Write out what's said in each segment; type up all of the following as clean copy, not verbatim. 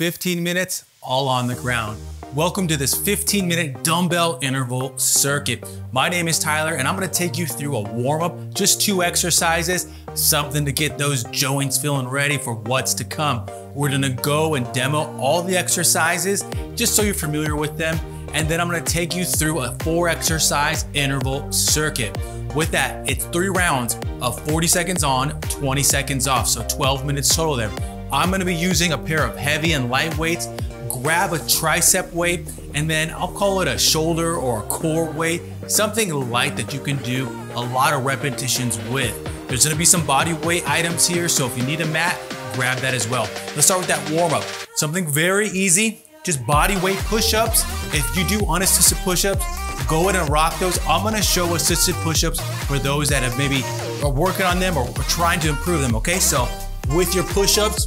15 minutes, all on the ground. Welcome to this 15-minute dumbbell interval circuit. My name is Tyler, and I'm gonna take you through a warm-up, just 2 exercises, something to get those joints feeling ready for what's to come. We're gonna go and demo all the exercises, just so you're familiar with them, and then I'm gonna take you through a 4-exercise interval circuit. With that, it's 3 rounds of 40 seconds on, 20 seconds off, so 12 minutes total there. I'm gonna be using a pair of heavy and light weights. Grab a tricep weight, and then I'll call it a shoulder or a core weight, something light that you can do a lot of repetitions with. There's gonna be some body weight items here, so if you need a mat, grab that as well. Let's start with that warm-up. Something very easy, just body weight push-ups. If you do unassisted push-ups, go ahead and rock those. I'm gonna show assisted push-ups for those that have maybe are working on them or trying to improve them, okay? So with your push-ups,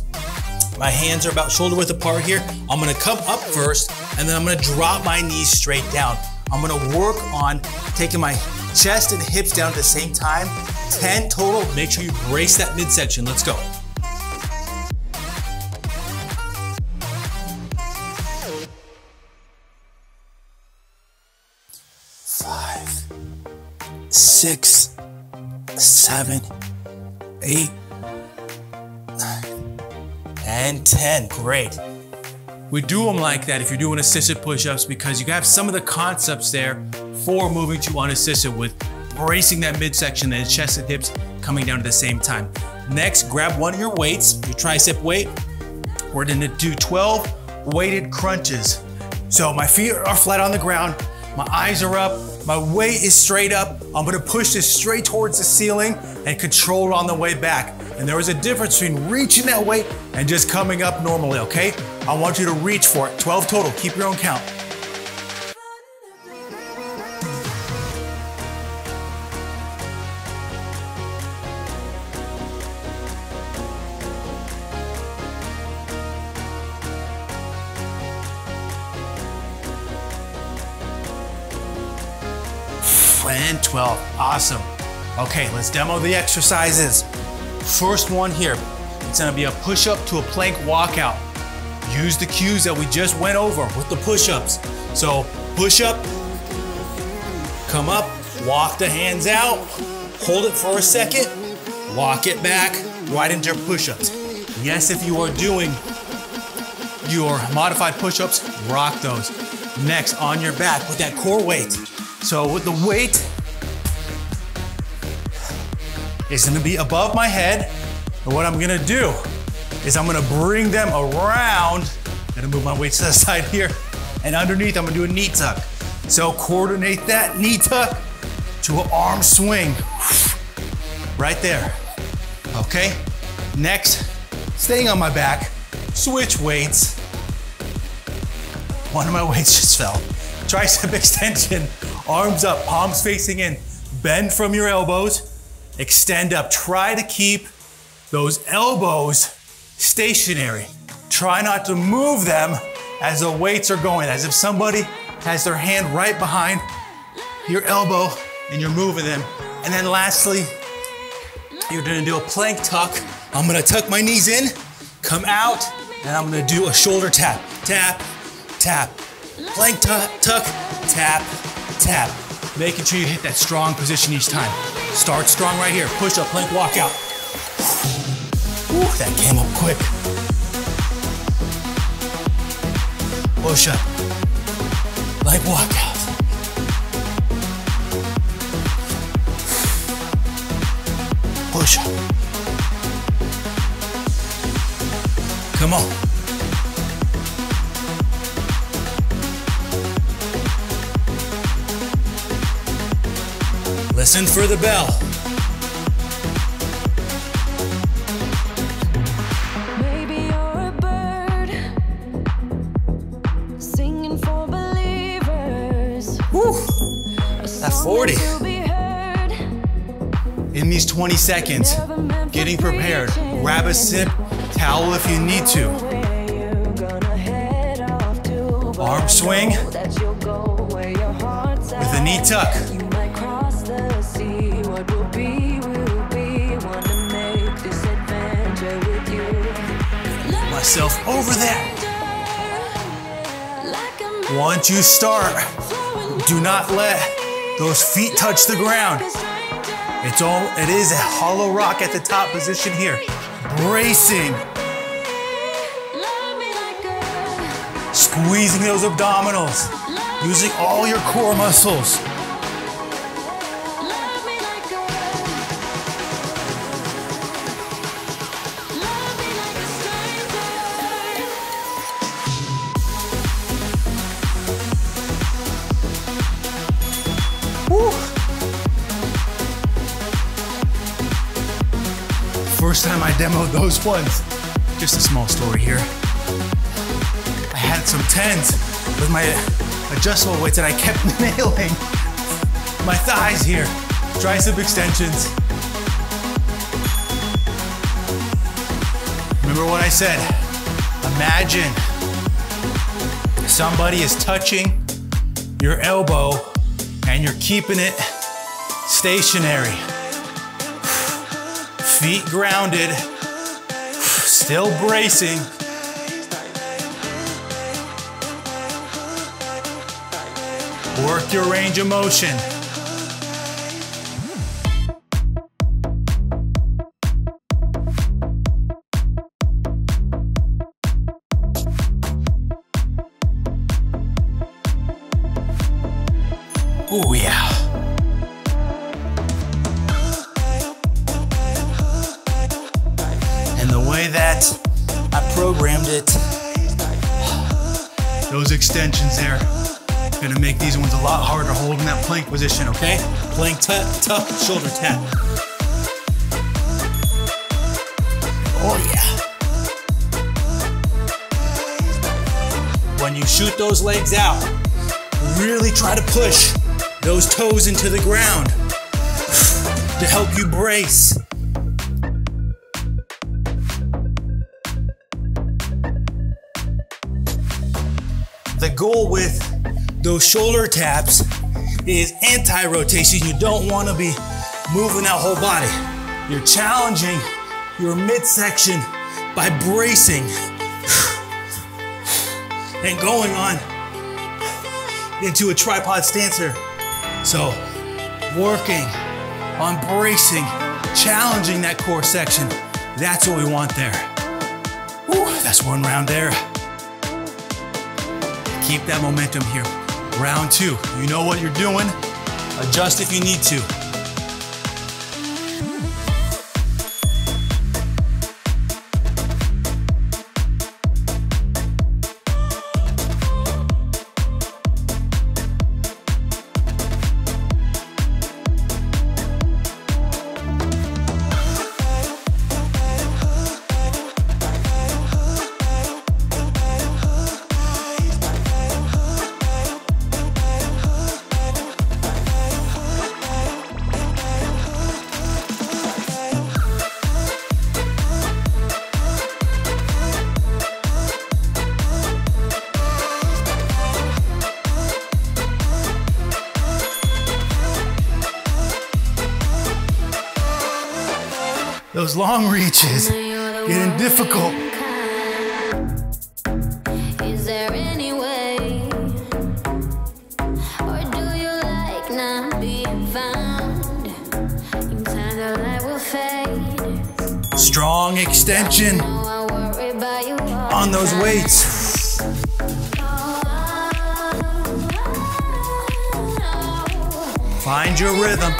my hands are about shoulder width apart here. I'm gonna come up first, and then I'm gonna drop my knees straight down. I'm gonna work on taking my chest and hips down at the same time. 10 total, make sure you brace that midsection. Let's go. Five, six, seven, eight, and 10, great. We do them like that if you're doing assisted push-ups because you have some of the concepts there for moving to unassisted with bracing that midsection and chest and hips coming down at the same time. Next, grab one of your weights, your tricep weight. We're gonna do 12 weighted crunches. So my feet are flat on the ground, my eyes are up, my weight is straight up. I'm gonna push this straight towards the ceiling and control it on the way back. And there is a difference between reaching that weight and just coming up normally, okay? I want you to reach for it. 12 total, keep your own count. And 12, awesome. Okay, let's demo the exercises. First one here, it's gonna be a push-up to a plank walkout. Use the cues that we just went over with the push-ups. So push-up, come up, walk the hands out, hold it for a second, walk it back, right into your push-ups. Yes, if you are doing your modified push-ups, rock those. Next, on your back with that core weight. So with the weight, it's gonna be above my head. And what I'm gonna do is I'm gonna bring them around. I'm gonna move my weights to the side here. And underneath, I'm gonna do a knee tuck. So coordinate that knee tuck to an arm swing. Right there, okay? Next, staying on my back, switch weights. One of my weights just fell. Tricep extension, arms up, palms facing in. Bend from your elbows. Extend up, try to keep those elbows stationary. Try not to move them as the weights are going, as if somebody has their hand right behind your elbow and you're moving them. And then lastly, you're gonna do a plank tuck. I'm gonna tuck my knees in, come out, and I'm gonna do a shoulder tap, tap, tap. Plank tuck, tuck, tap, tap. Making sure you hit that strong position each time. Start strong right here. Push up, plank, walk out. Ooh, that came up quick. Push up, plank, walk out. Push up. Come on. Listen for the bell. Maybe you're a bird singing for believers. Woo! That's 40. In these 20 seconds, getting prepared. Grab a sip, towel if you need to. Arm swing with a knee tuck. Myself over that. Once you start, do not let those feet touch the ground. It is a hollow rock at the top position here. Bracing. Squeezing those abdominals. Using all your core muscles. First time I demoed those ones. Just a small story here. I had some tens with my adjustable weights and I kept nailing my thighs here. Tricep extensions. Remember what I said. Imagine somebody is touching your elbow and you're keeping it stationary. Feet grounded, still bracing. Work your range of motion. Ooh, yeah. That I programmed it. Those extensions there, gonna make these ones a lot harder to hold in that plank position, okay? Plank tuck, shoulder tap. Oh yeah. When you shoot those legs out, really try to push those toes into the ground to help you brace. The goal with those shoulder taps is anti-rotation. You don't want to be moving that whole body. You're challenging your midsection by bracing and going on into a tripod stance here. So working on bracing, challenging that core section. That's what we want there. Woo, that's one round there. Keep that momentum here. Round two, you know what you're doing. Adjust if you need to. Those long reaches getting difficult. Is there any way? Or do you like not being found? In time the light will fade. Strong extension on those weights. Find your rhythm.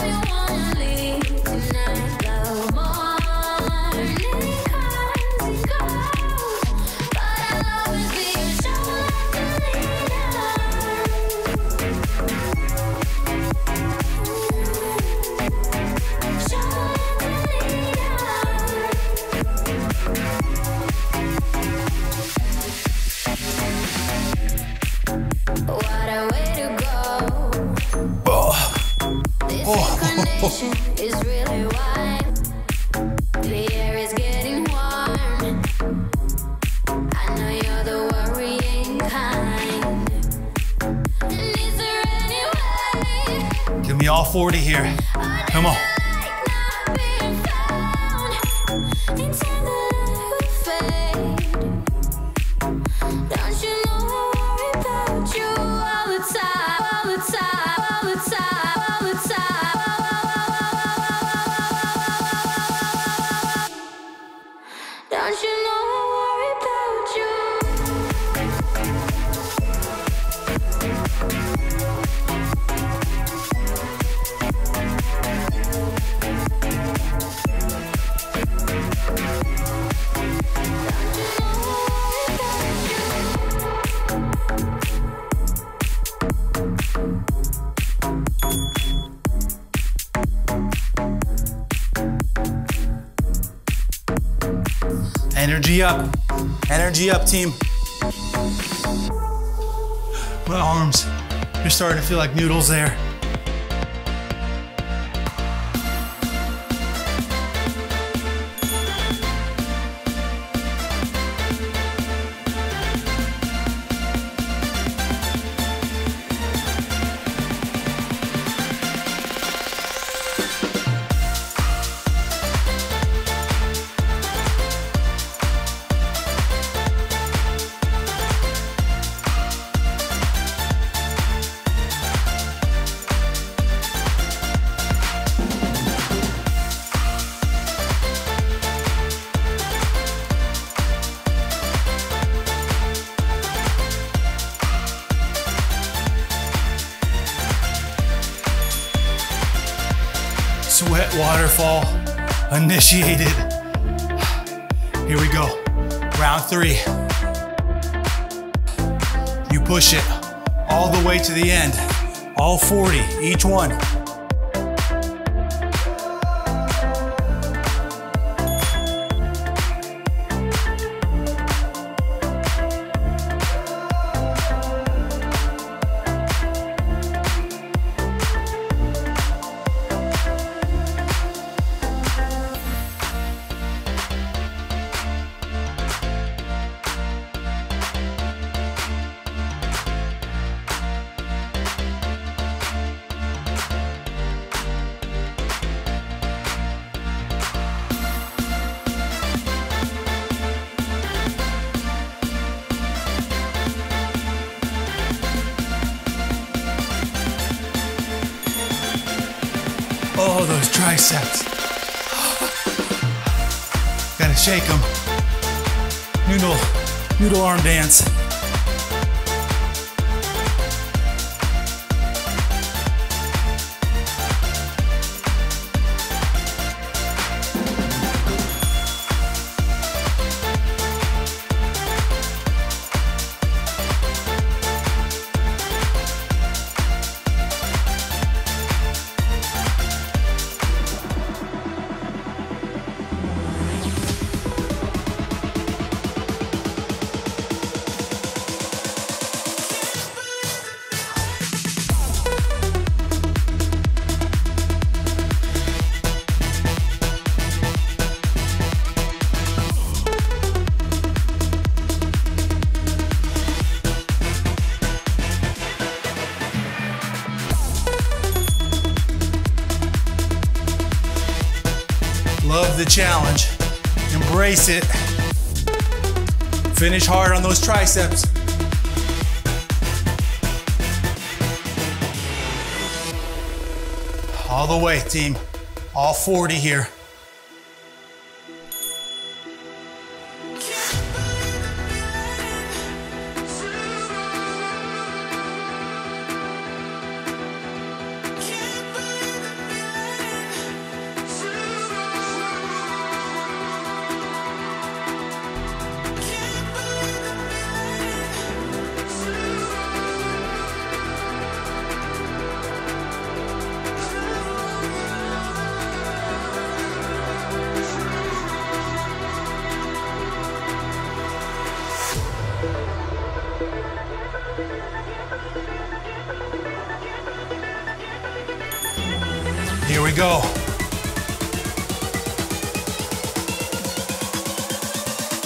Is really wide. The air is getting warm. I know you're the worrying kind. Is there any way? Give me all 40 here. Come on. Don't you know I worry about you? energy up team. My arms, you're starting to feel like noodles there. Sweat waterfall initiated. Here we go, round 3. You push it all the way to the end, all 40, each one. Oh, those triceps. Gotta shake them. Noodle arm dance. Love the challenge, embrace it. Finish hard on those triceps. All the way, team, all 40 here. Here we go.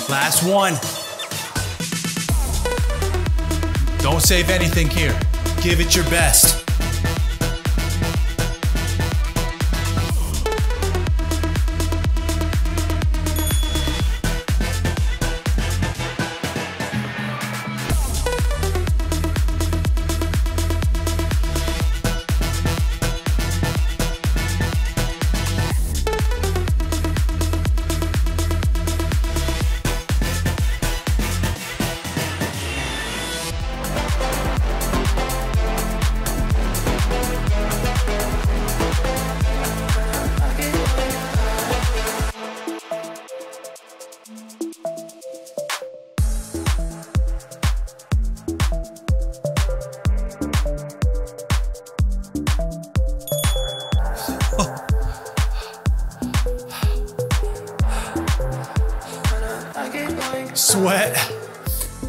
Last one. Don't save anything here. Give it your best.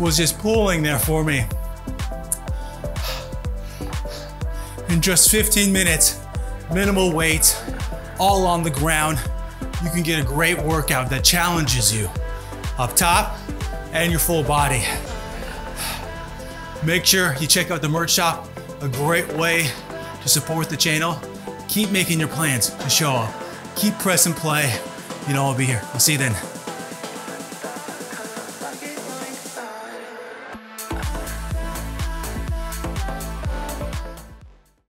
was just pooling there for me. In just 15 minutes, minimal weight, all on the ground, you can get a great workout that challenges you up top and your full body. Make sure you check out the merch shop, a great way to support the channel. Keep making your plans to show up. Keep press and play. You know I'll be here. I'll see you then.